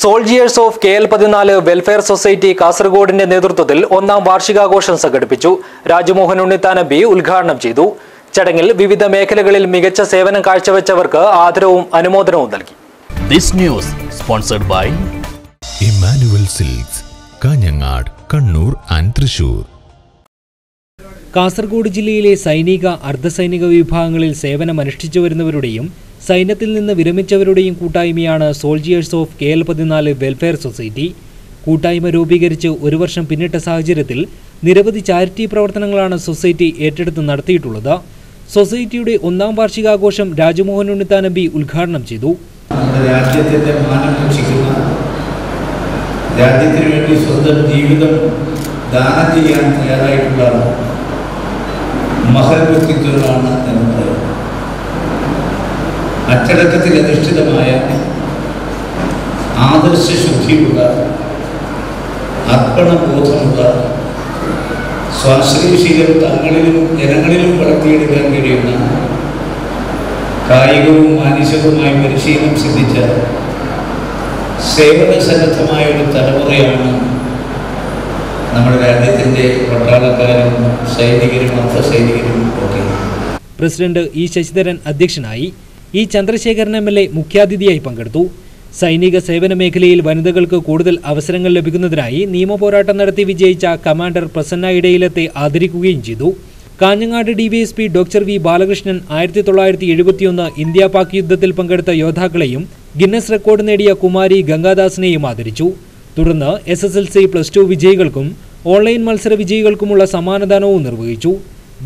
Soldiers of KL 14 welfare society കാസർഗോഡിന്റെ നേതൃത്വത്തിൽ ഒന്നാം വാർഷികാഘോഷം സംഘടിപ്പിച്ചു. രാജ്മോഹൻ ഉണ്ണിത്താൻ ബി ഉദ്ഘാടനം ചെയ്തു. ചടങ്ങിൽ വിവിധ മേഖലകളിൽ മികച്ച സേവനം കാഴ്ചവെച്ചവർക്ക് ആദരവും അനുമോദനവും നൽകി. This news sponsored by Emmanuel silks, Kanhangad, Kannur and Thrissur. Kasaragod ജില്ലയിലെ സൈനിക, അർദ്ധസൈനിക വിഭാഗങ്ങളിൽ സേവനമനുഷ്ഠിച്ചുവരുന്നവരുടെയും സൈന്യത്തിൽ നിന്ന് വിരമിച്ചവരുടെയും കൂട്ടായ്മയാണ് soldiers of KL 14 welfare society. കൂട്ടായ്മ രൂപീകരിച്ച് ഒരു വർഷം പിന്നിട്ട സാഹചര്യത്തിൽ നിരവധി ചാരിറ്റി പ്രവർത്തനങ്ങളാണ് സൊസൈറ്റി ഏറ്റെടുത്ത് നടത്തിയിട്ടുള്ളത്. സൊസൈറ്റിയുടെ ഒന്നാം വാർഷികാഘോഷം രാജ്മോഹൻ ഉണ്ണിത്താൻ എം പി ഉദ്ഘാടനം ചെയ്തു. രാജ്യത്തിന് വേണ്ടി സ്വന്തം ജീവിതം ദാനം ചെയ്യാൻ തയ്യാറായിട്ടുള്ള മഹത് വ്യക്തിത്വങ്ങളാണ് എന്നത് അച്ചടക്കത്തിൽ അധിഷ്ഠിതമായ ആദർശശുദ്ധിയുള്ള അർപ്പണബോധമുള്ള സ്വാശ്രയശീലം തങ്ങളിലും ജനങ്ങളിലും വളർത്തിയെടുക്കാൻ കഴിയുന്ന കായികവും മാനസികവുമായി പരിശീലനം സിദ്ധിച്ച സേവനസന്നദ്ധമായ ഒരു തലമുറയാണ് നമ്മുടെ രാജ്യത്തിൻ്റെ പട്ടാളക്കാരും സൈനികരും അർദ്ധസൈനികരും ഒക്കെ. പ്രസിഡന്റ് ഇ ശശിധരൻ അധ്യക്ഷനായി. ഈ ചന്ദ്രശേഖരൻ MLA മുഖ്യാതിഥിയായി പങ്കെടുത്തു. സൈനിക സേവന മേഖലയിൽ വനിതകൾക്ക് കൂടുതൽ അവസരങ്ങൾ ലഭിക്കുന്നതിനായി നിയമപോരാട്ടം നടത്തി വിജയിച്ച കമാൻഡർ പ്രസന്ന ഇടയിലത്തെ ആദരിക്കുകയും ചെയ്തു. Kanhangad DVSP Dr. V. Balakrishnan 1971 India Pak യുദ്ധത്തിൽ പങ്കെടുത്ത യോദ്ധാക്കളെയും ഗിന്നസ് റെക്കോർഡ് നേടിയ കുമാരി ഗംഗാദാസിനെയും ആദരിച്ചു. തുടർന്ന് SSLC +2 വിജയികൾക്കും ഓൺലൈൻ മത്സര വിജയികൾക്കുമുള്ള സമ്മാനദാനവും നിർവഹിച്ചു.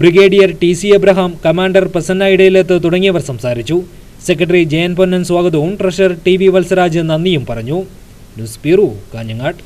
Brigadier TC Abraham, commander Prasanna Edayilath തുടങ്ങിയവർ സംസാരിച്ചു. സെക്രട്ടറി JN പൊന്നൻ സ്വാഗതവും ട്രഷറർ TV Valsaraj നന്ദിയും പറഞ്ഞു. News bureau, Kanhangad.